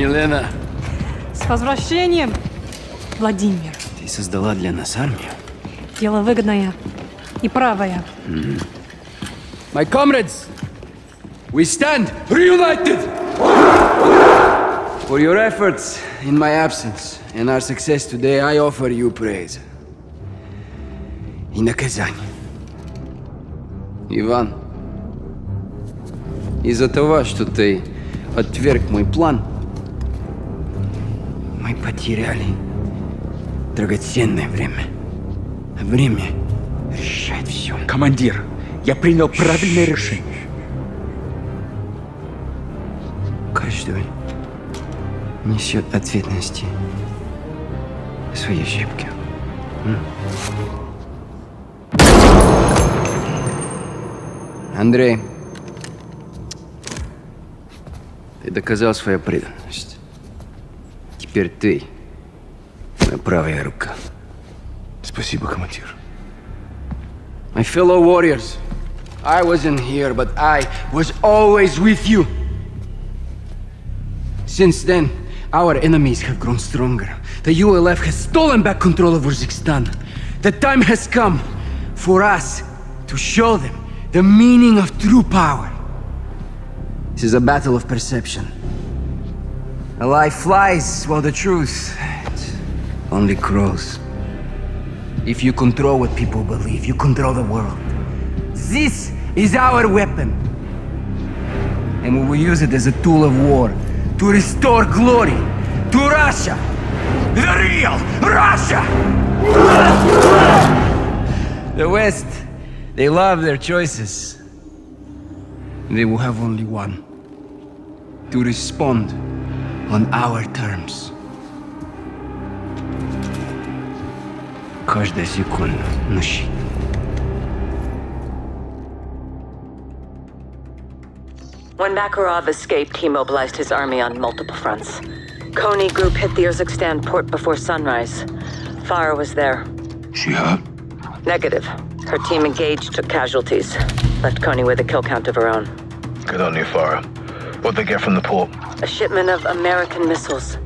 Елена. С возвращением, Владимир. Ты создала для нас армию? Дело выгодное и правое. My comrades, we stand reunited for your efforts in my absence and our success today. I offer you praise и наказание. Иван, из-за того, что ты отверг мой план, мы потеряли драгоценное время. Время решает все. Командир. Я принял правильное решение. Каждый несет ответственности за свои ошибки. Андрей, ты доказал свою преданность. Теперь ты моя правая рука. Спасибо, командир. My fellow warriors, I wasn't here, but I was always with you. Since then, our enemies have grown stronger. The ULF has stolen back control of Urzikstan. The time has come for us to show them the meaning of true power. This is a battle of perception. A lie flies while the truth only grows. If you control what people believe, you control the world. This is our weapon. And we will use it as a tool of war to restore glory to Russia. The real Russia! The West, they love their choices. They will have only one. To respond on our terms. Каждая секунда на счету. When Makarov escaped, he mobilized his army on multiple fronts. Kony group hit the Urzikstan port before sunrise. Farah was there. She hurt? Negative. Her team engaged, took casualties. Left Kony with a kill count of her own. Good on you, Farah. What'd they get from the port? A shipment of American missiles.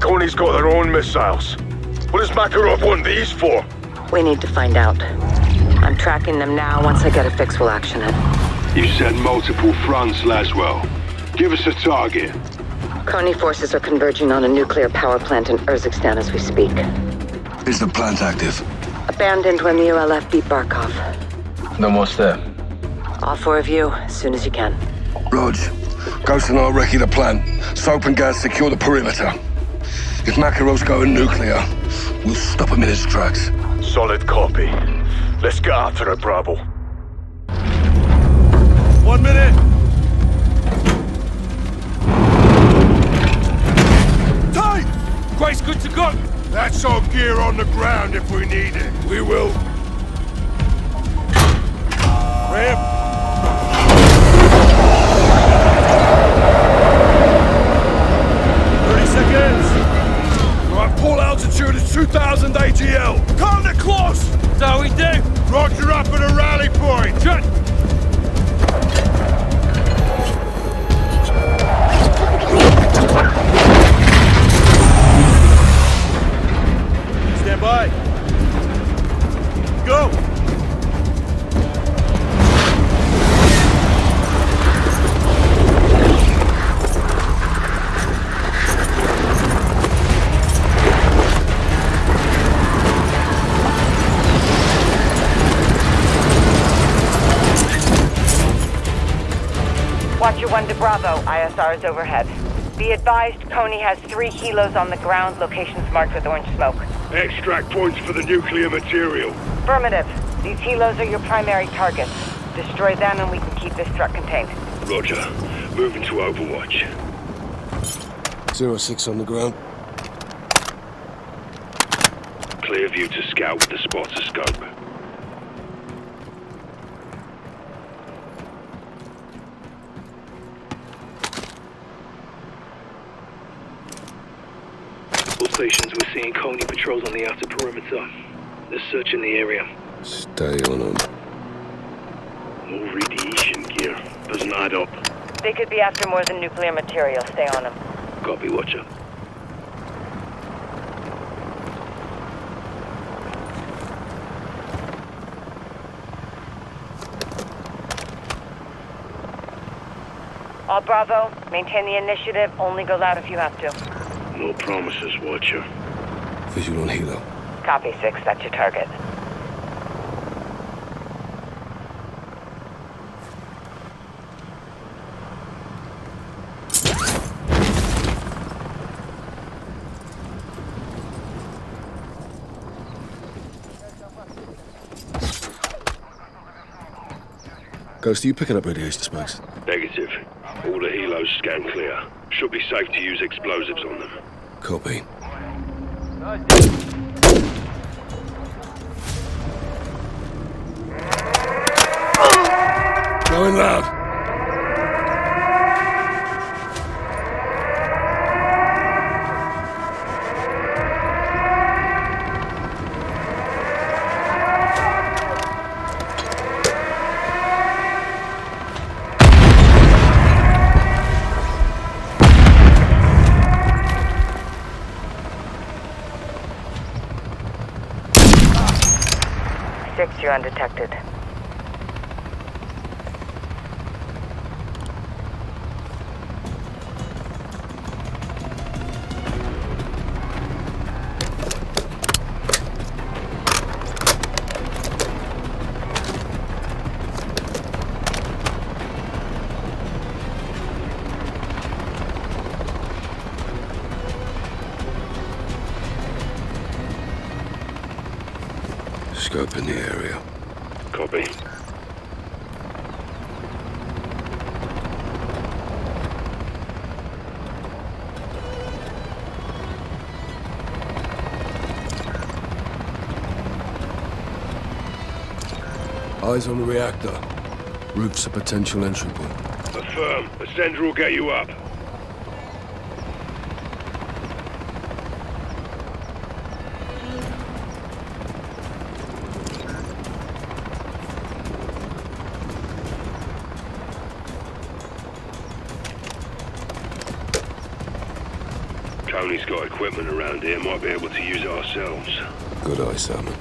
Kony's got their own missiles. What does Makarov want these for? We need to find out. I'm tracking them now. Once I get a fix, we'll action it. You said multiple fronts, Laswell. Give us a target. Kony forces are converging on a nuclear power plant in Urzikstan as we speak. Is the plant active? Abandoned when the ULF beat Barkov. Then what's there? All four of you, as soon as you can. Rog, Ghost and I recce the plant. Soap and gas secure the perimeter. If Makarov's going nuclear, we'll stop him in his tracks. Solid copy. Let's get after it, Bravo. 1 minute. Time! Grace, good to go. That's our gear on the ground if we need it. We will. Ramp. Pull altitude is 2,000 ATL. Come to close! That's how we do. Roger up at a rally point. Shut. Stand by. Go! One to Bravo, ISR is overhead. Be advised, Kony has 3 kilos on the ground, locations marked with orange smoke. Extract points for the nuclear material. Affirmative. These kilos are your primary targets. Destroy them and we can keep this truck contained. Roger. Moving to overwatch. 06 on the ground. Clear view to scout with the spotter scope. We're seeing Kony patrols on the outer perimeter. They're searching the area. Stay on them. No radiation gear. Doesn't add up. They could be after more than nuclear material. Stay on them. Copy, Watcher. All Bravo, maintain the initiative. Only go loud if you have to. No promises, Watcher. Visual on Hilo. Copy, 6. That's your target. Ghost, are you picking up radiation spikes? Negative. All the helos scan clear. Should be safe to use explosives on them. Copy. Going loud. You're undetected. Scope in the area. Copy. Eyes on the reactor. Roof's a potential entry point. Affirm. The sender will get you up. Kony's got equipment around here, might be able to use it ourselves. Good eye, Salmon.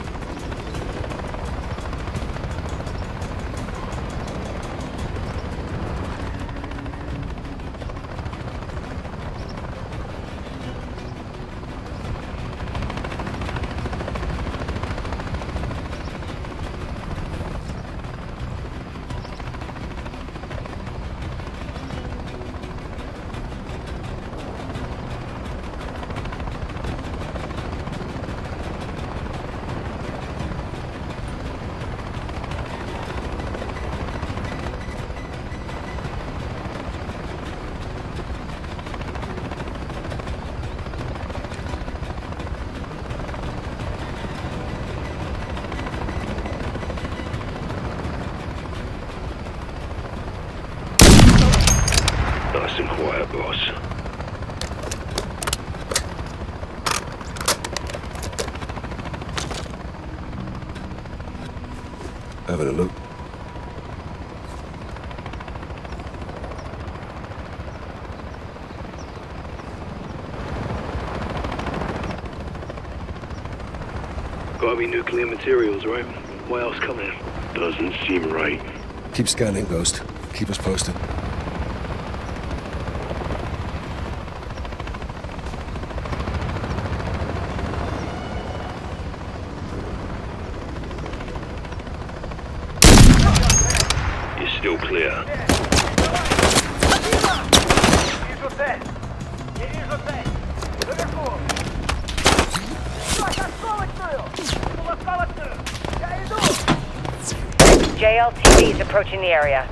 Having a look. Gotta be nuclear materials, right? What else coming? Doesn't seem right. Keep scanning, Ghost. Keep us posted. Still clear. JLTV is approaching the area.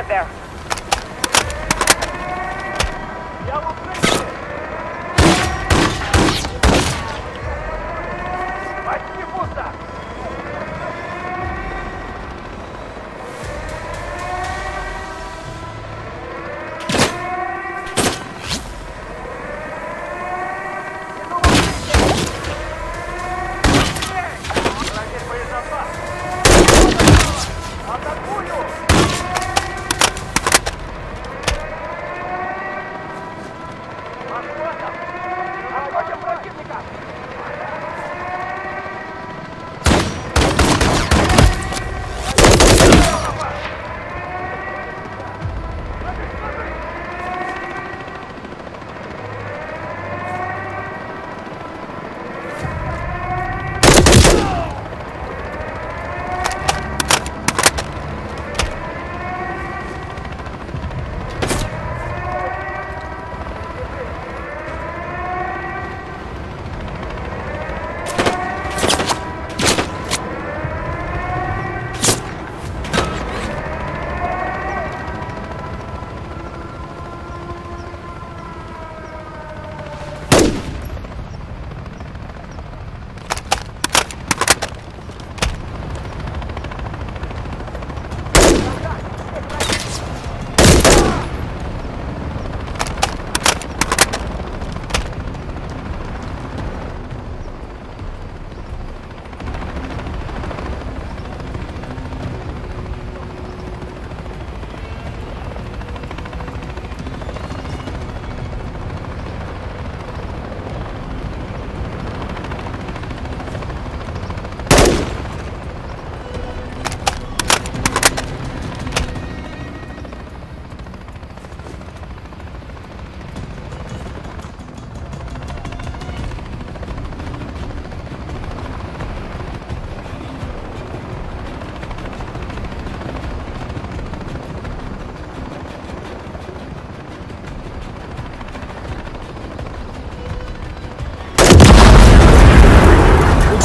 of there.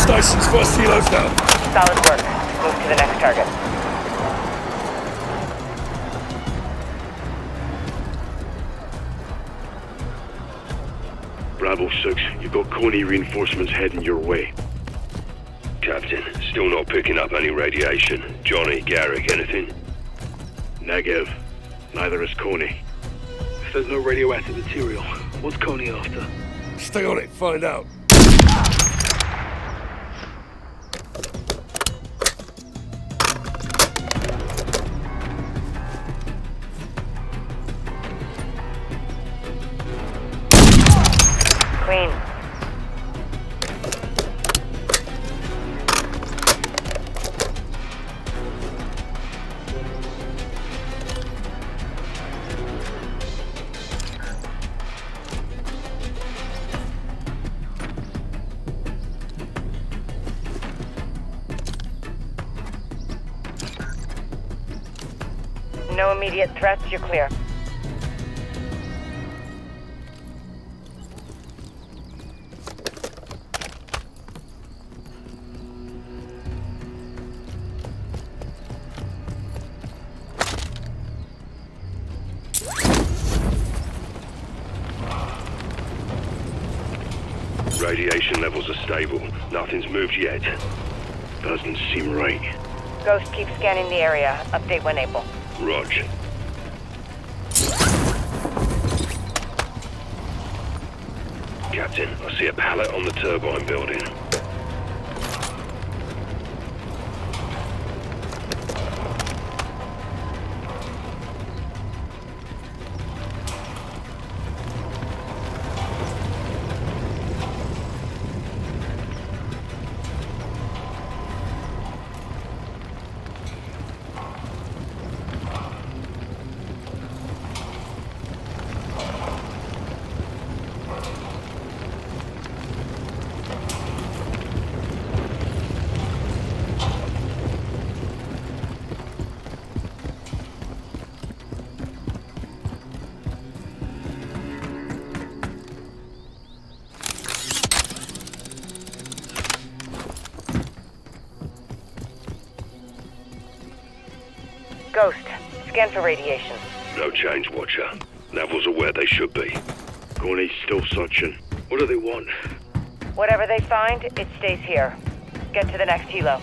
Stations, first helos down. Solid work. Move to the next target. Bravo 6, you've got Kony reinforcements heading your way. Captain, still not picking up any radiation. Johnny, Garrick, anything? Negative. Neither is Kony. If there's no radioactive material, what's Kony after? Stay on it, find out. No immediate threats, you're clear. Radiation levels are stable. Nothing's moved yet. Doesn't seem right. Ghost, keep scanning the area. Update when able. Roger. Captain, I see a pallet on the turbine building. Scan for radiation. No change, Watcher. Navel's aware they should be. Kony's still searching. What do they want? Whatever they find, it stays here. Get to the next helo.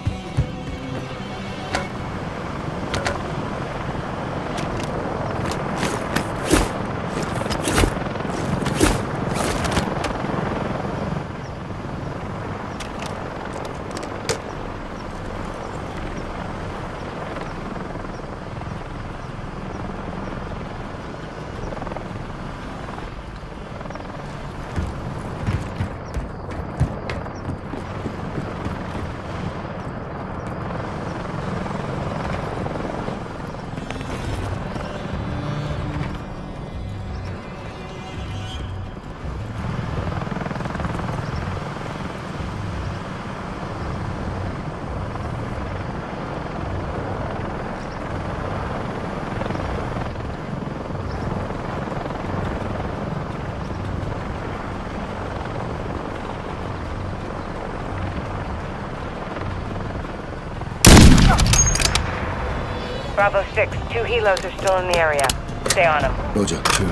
Bravo 6, two helos are still in the area. Stay on them. Roger, two.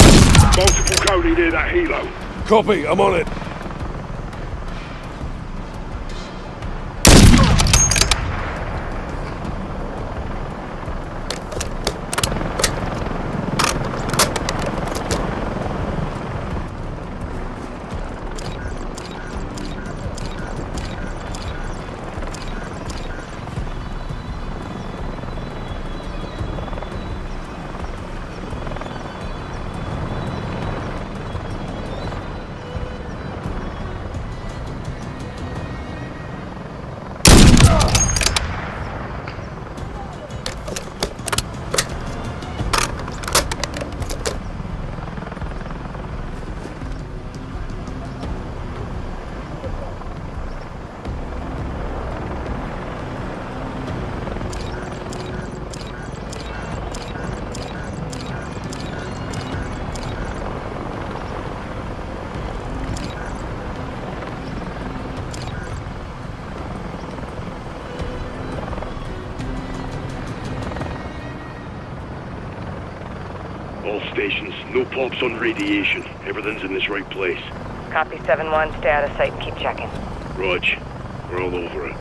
Multiple Kony near that helo. Copy, I'm on it. Stations, no pops on radiation. Everything's in this right place. Copy 7-1, stay out of sight and keep checking. Roger, we're all over it.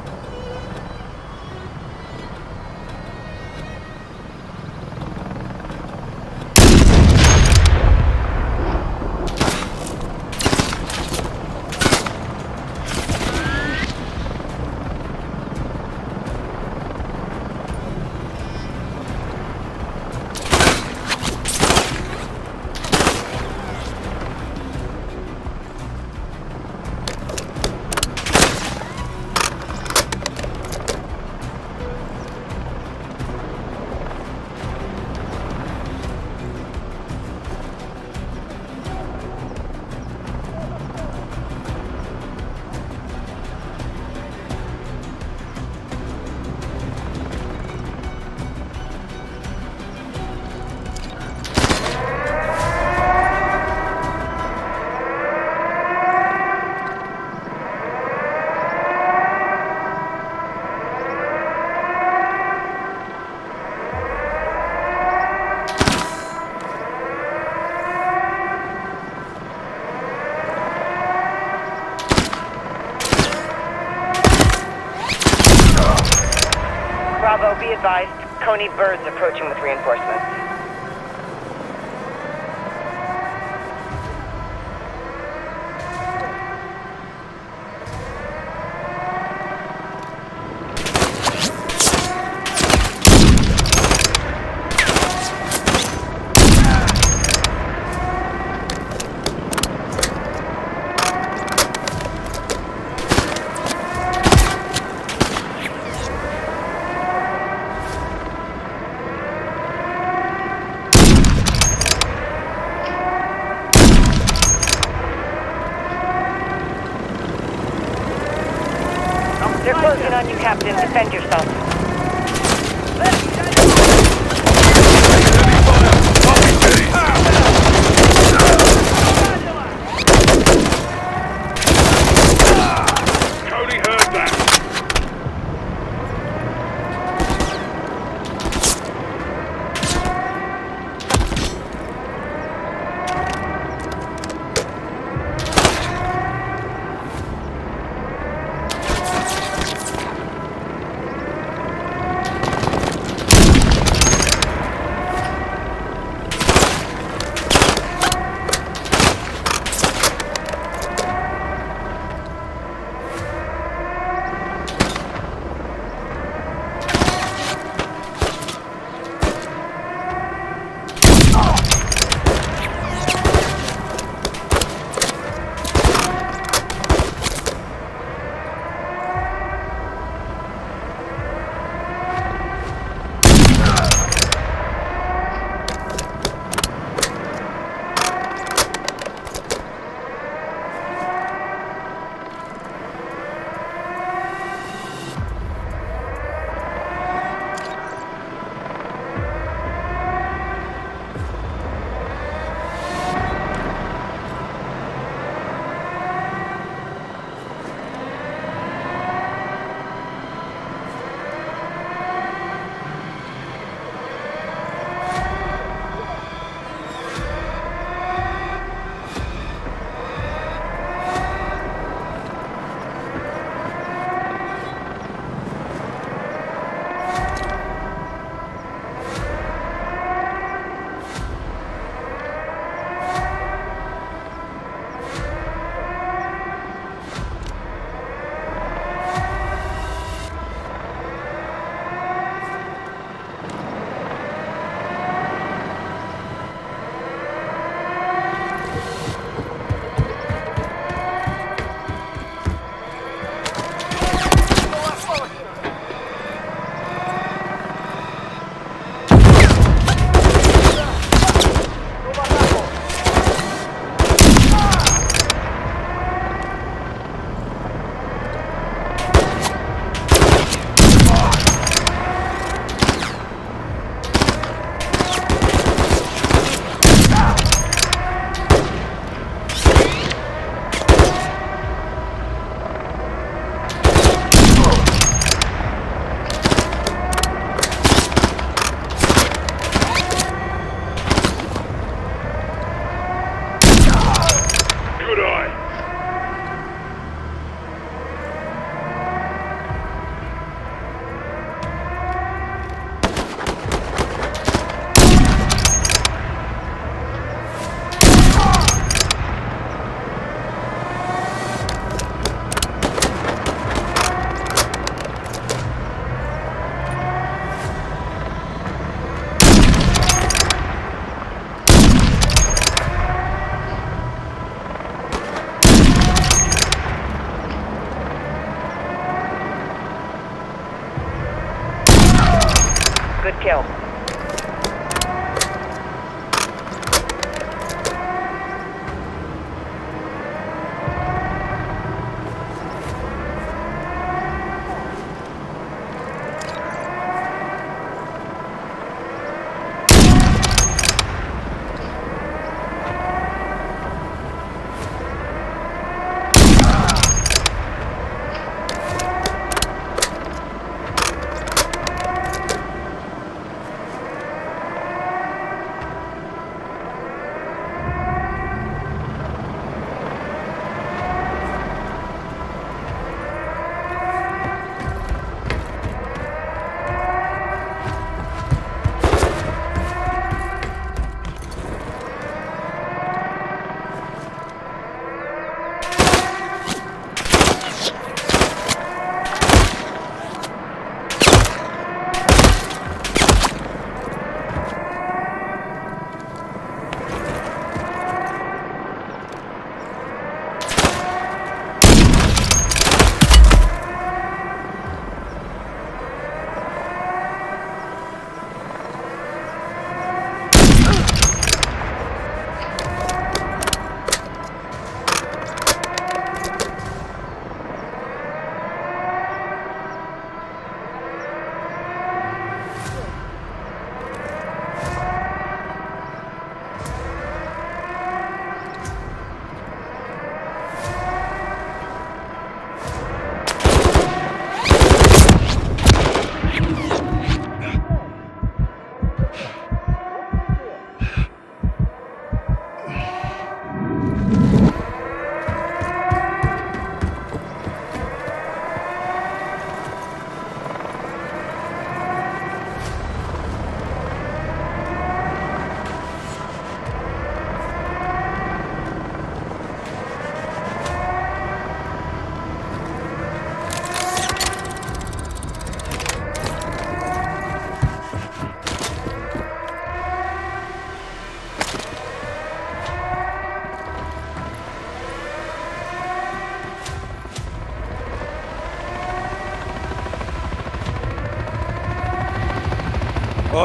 Advised, Kony birds approaching with reinforcements. They're closing on you, Captain. Defend yourself. Heavy fire! Good kill.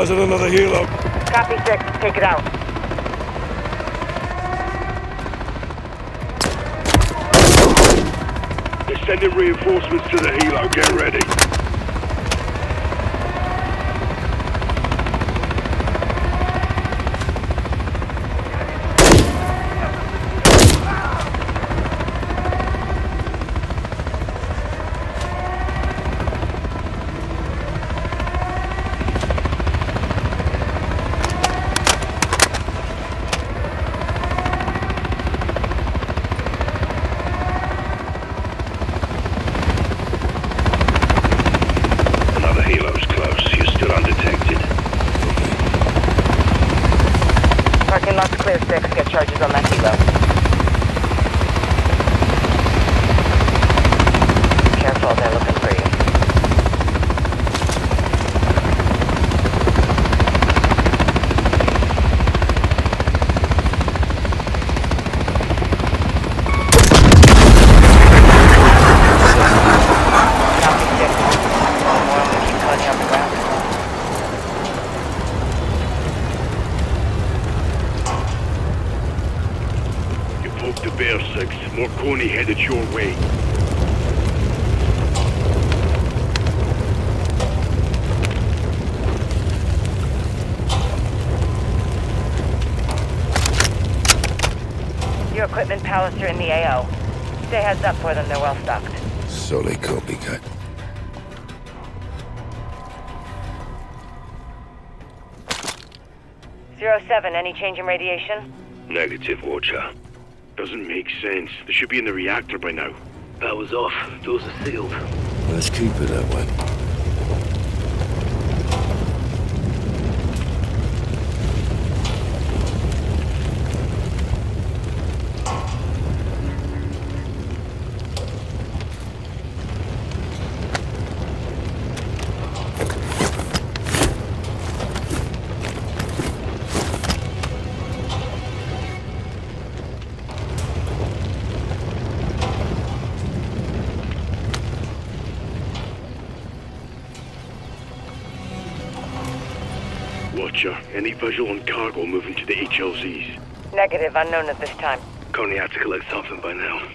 Is it another helo? Copy 6, take it out. They're sending reinforcements to the helo, get ready. Kony headed your way. Your equipment pallets are in the AO. Stay heads up for them, they're well stocked. Sole copycat. '07, any change in radiation? Negative, Watcher. Doesn't make sense. They should be in the reactor by now. Power's off. Doors are sealed. Let's keep it that way. Watcher, any visual on cargo moving to the HLZs? Negative, unknown at this time. Kony had to collect something by now.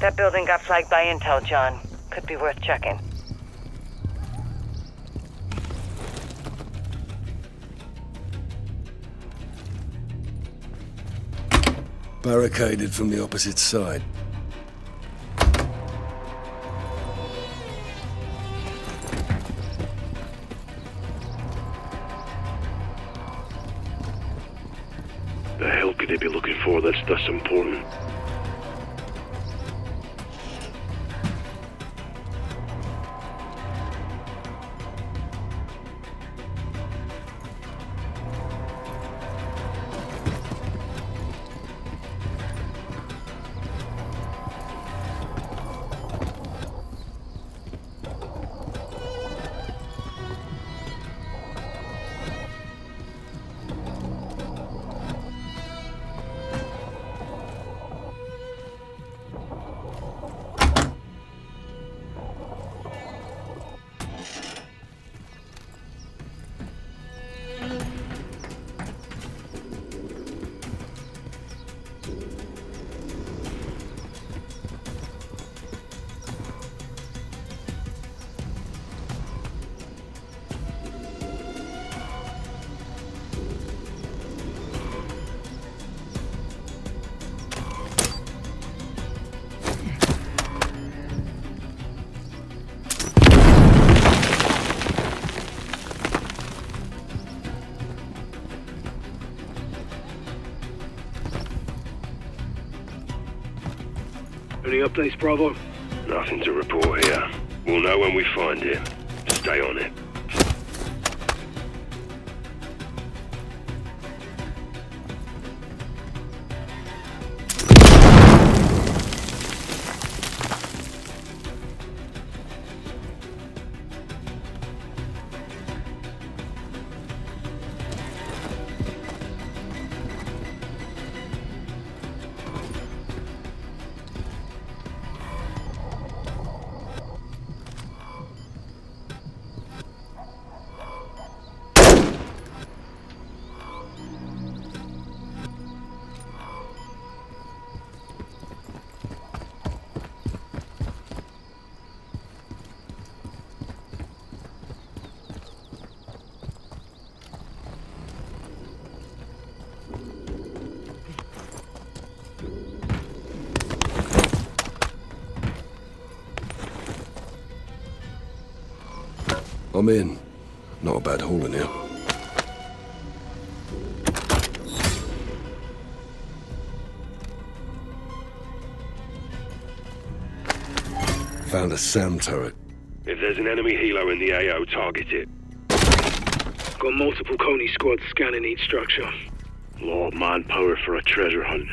That building got flagged by intel, John. Could be worth checking. Barricaded from the opposite side. The hell could they be looking for that's thus important? Any updates, Bravo? Nothing to report here. We'll know when we find it. Stay on it. I'm in. Not a bad haul in here. Found a SAM turret. If there's an enemy helo in the AO, target it. Got multiple Kony squads scanning each structure. A lot of manpower for a treasure hunt.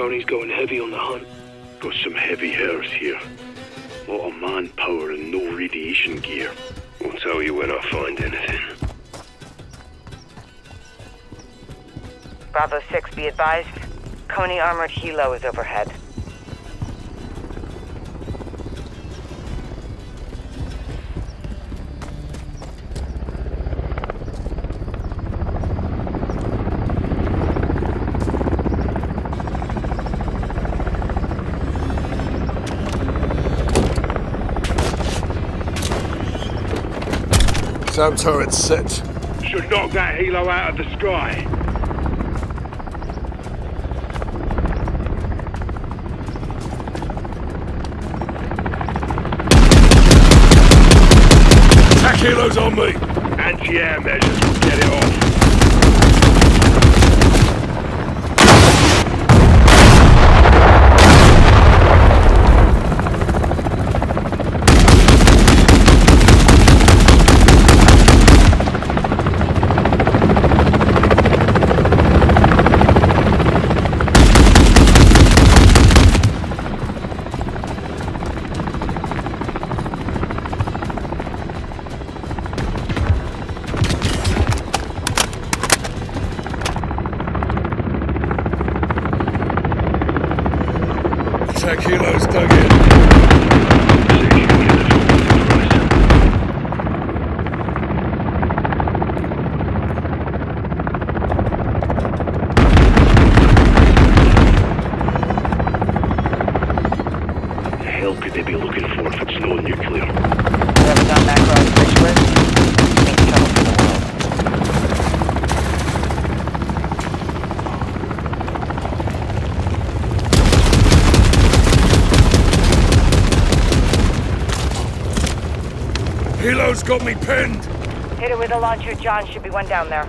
Kony's going heavy on the hunt. Got some heavy hitters here. Lot of manpower and no radiation gear. I'll tell you when I find anything. Bravo 6, be advised. Kony armored helo is overhead. Soap turret set. Should knock that helo out of the sky. Attack helos on me. Anti-air measures will get it off. Helo's got me pinned! Hit her with a launcher, John. Should be one down there.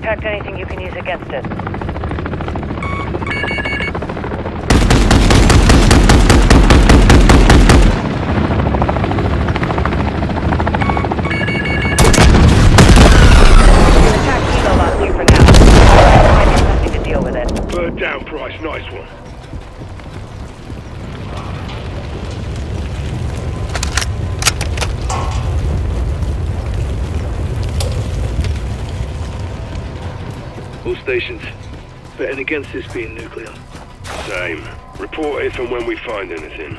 Packed anything you can use against it. Attack helo lost you for now. I have nothing to deal with it. Bird down, Price. Nice one. All stations, betting against this being nuclear. Same. Report if and when we find anything.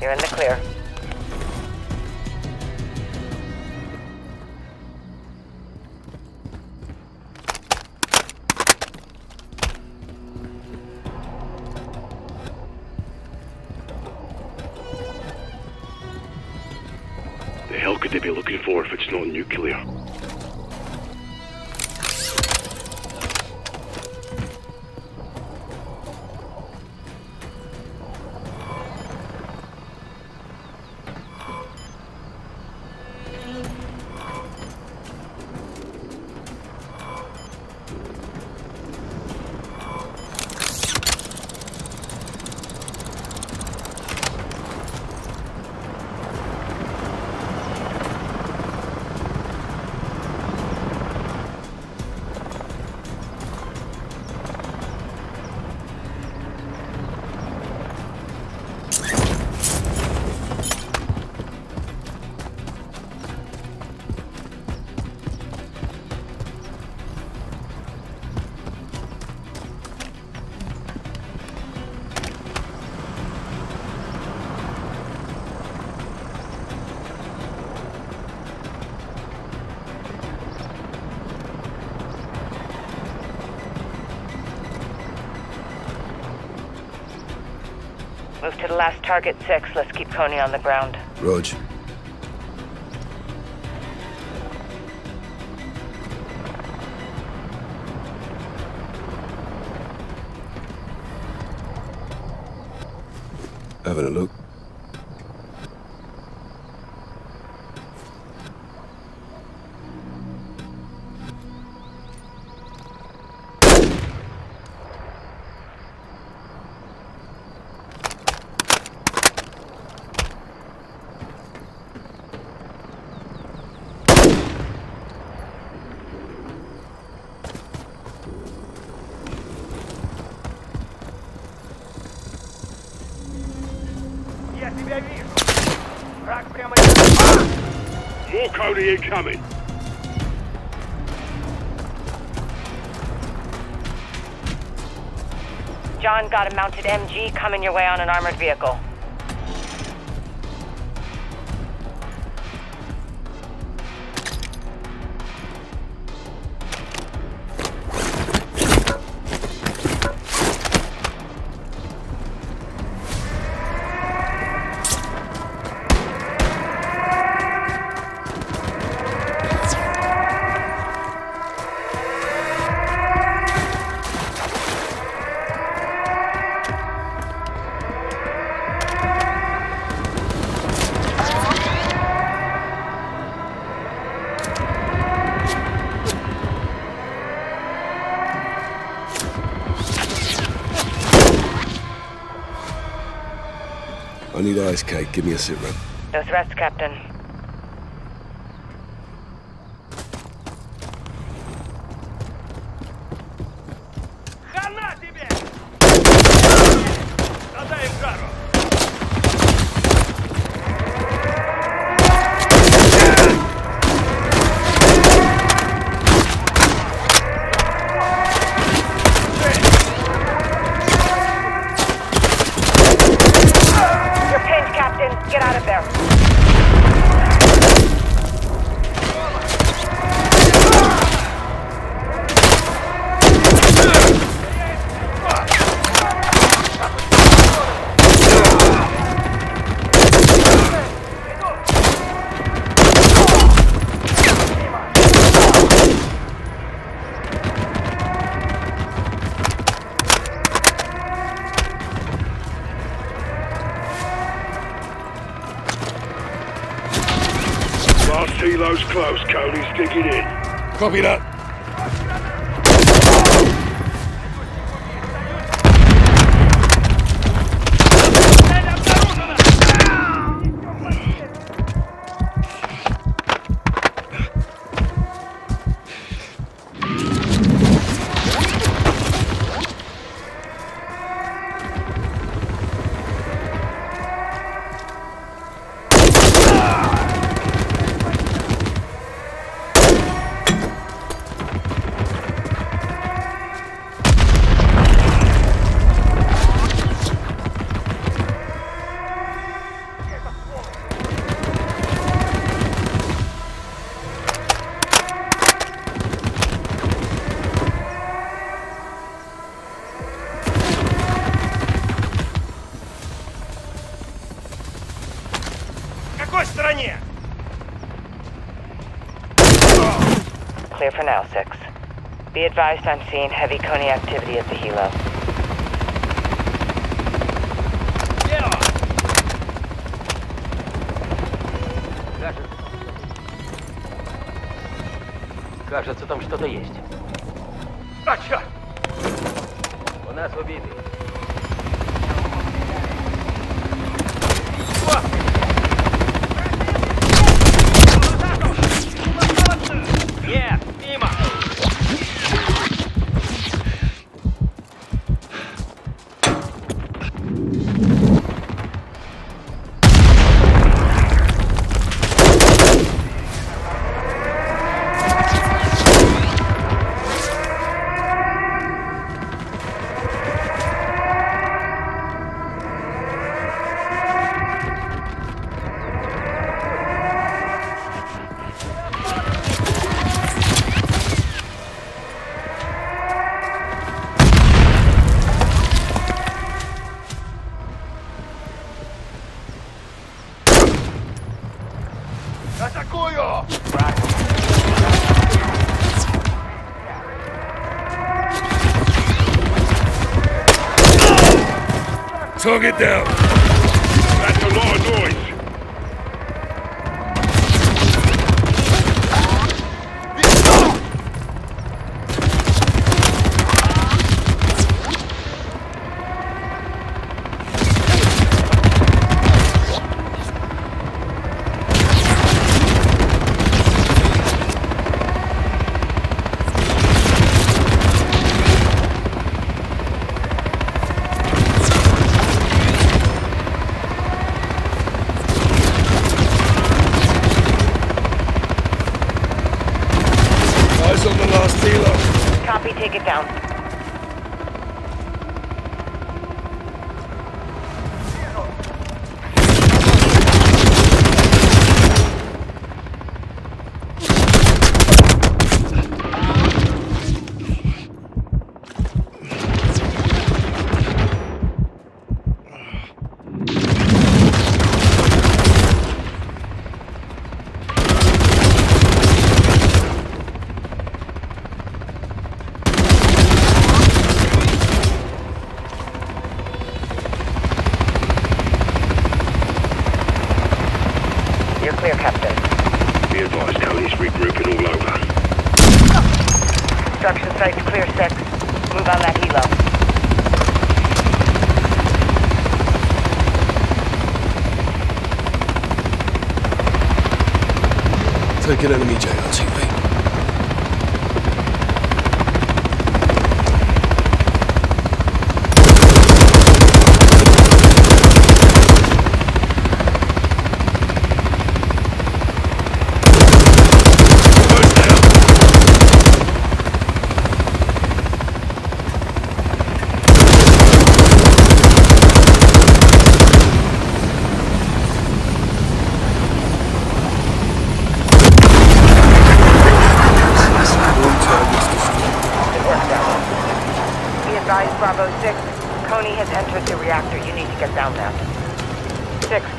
You're in the clear. The hell could they be looking for if it's not nuclear? Move to the last target, 6. Let's keep Kony on the ground. Roger. Having a look. More Kony incoming. John got a mounted MG coming your way on an armored vehicle. I need ice cake. Give me a sit rep. No threats, Captain. Silo's close, Kony. Stick it in. Copy that. Clear for now, 6. Be advised, I'm seeing heavy Kony activity at the helo. Кажется, там что-то есть. А чёрт! У нас убитый. Makarov. Target down. That's a lot of an enemy JRTV.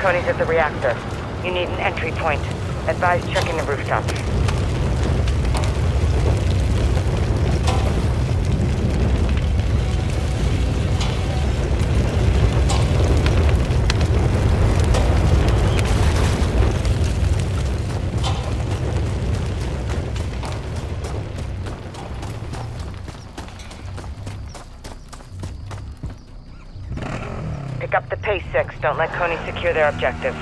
Kony's at the reactor. You need an entry point. Advise checking the rooftop. Pick up the pace, 6. Don't let Kony secure their objective.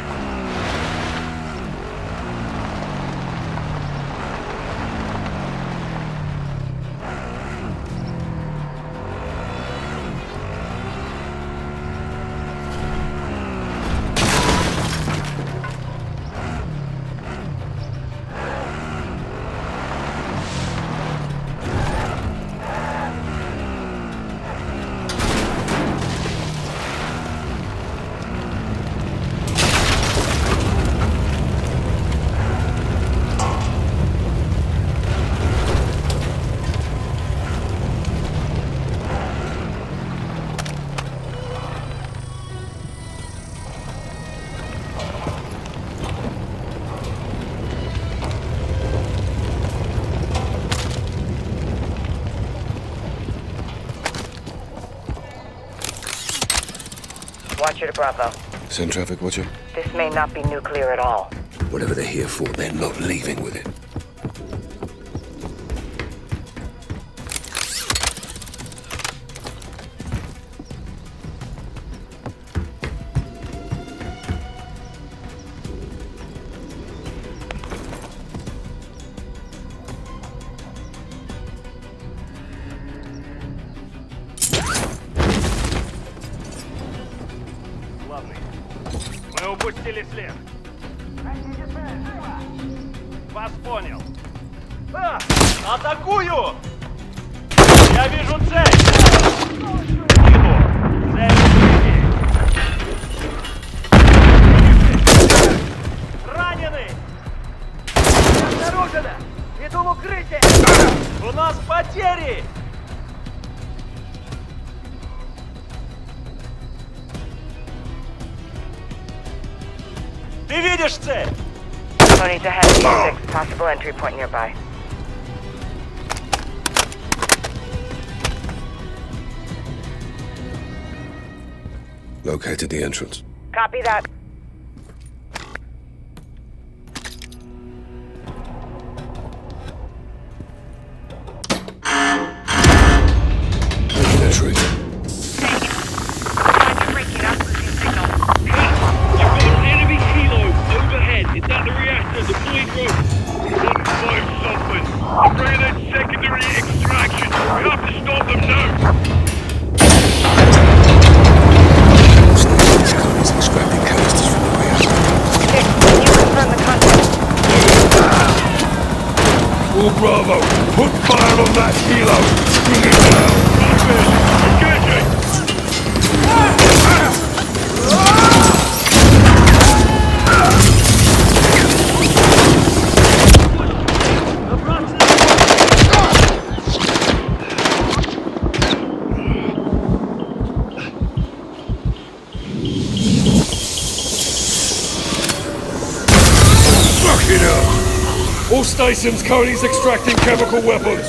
Watcher to Bravo. Send traffic, Watcher. This may not be nuclear at all. Whatever they're here for, they're not leaving with it. Ты видишь цель? Kony's ahead of U6. Possible entry point nearby. Located the entrance. Copy that. Stations Kony's extracting chemical weapons.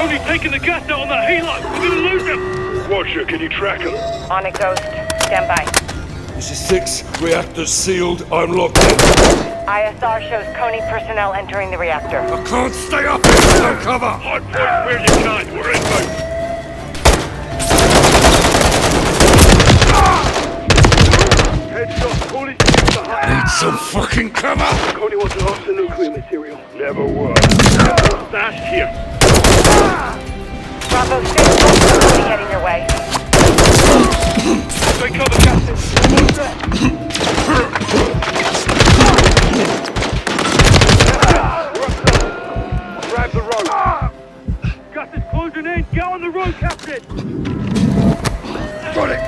Only taking the gas out on that helo. We're gonna lose him. Roger, can you track him? On it, Ghost. Stand by. This is 6. Reactor's sealed. I'm locked in. ISR shows Kony personnel entering the reactor. I can't stay up here. No cover. Hard point where you can't. We're in mode. Need some fucking cover! Kony wants to host the nuclear material. Never was. Stashed here. Bravo 6, I'm heading your way. Take cover, Captain. What's that? Grab the rope. Captain's closing in. Go on the road, Captain. Got it.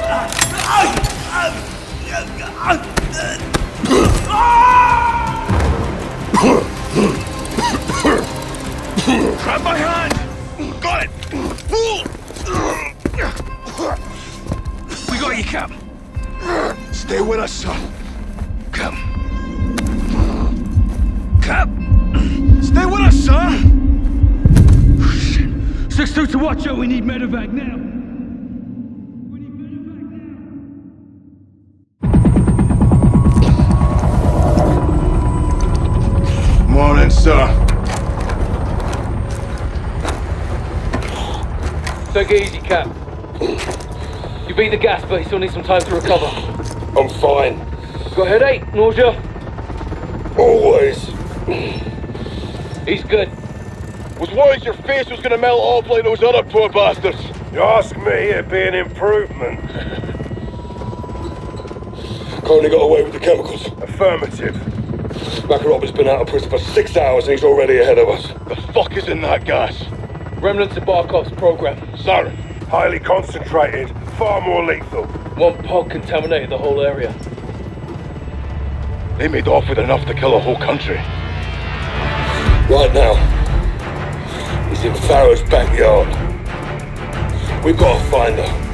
Grab my hand! Got it! We got you, Cap. Stay with us, son. Cap. Cap! Stay with us, son! 6-2 to watch out, we need medevac now. Take it easy, Cap. You beat the gas, but you still need some time to recover. I'm fine. Got a headache, nausea? Always. He's good. Was worried your face was gonna melt off like those other poor bastards. You ask me, it'd be an improvement. Kony got away with the chemicals. Affirmative. Makarov has been out of prison for 6 hours and he's already ahead of us. The fuck is in that gas? Remnants of Barkov's program. Sorry. Highly concentrated, far more lethal. One pod contaminated the whole area. They made off with enough to kill a whole country. Right now, he's in Farah's backyard. We've got to find her.